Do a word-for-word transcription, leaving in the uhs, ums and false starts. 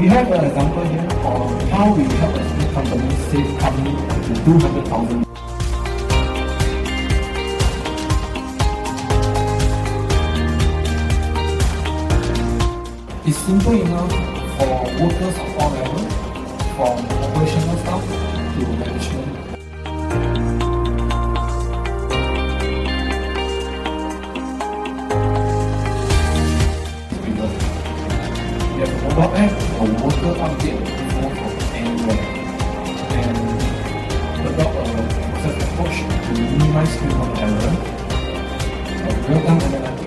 We have an example here of how we help a small company save company up to two hundred thousand dollars. It's simple enough for workers of all levels, from operational staff to management. We have a mobile app or worker update info from anywhere, and adopt a process approach to minimize human error, a real-time analysis.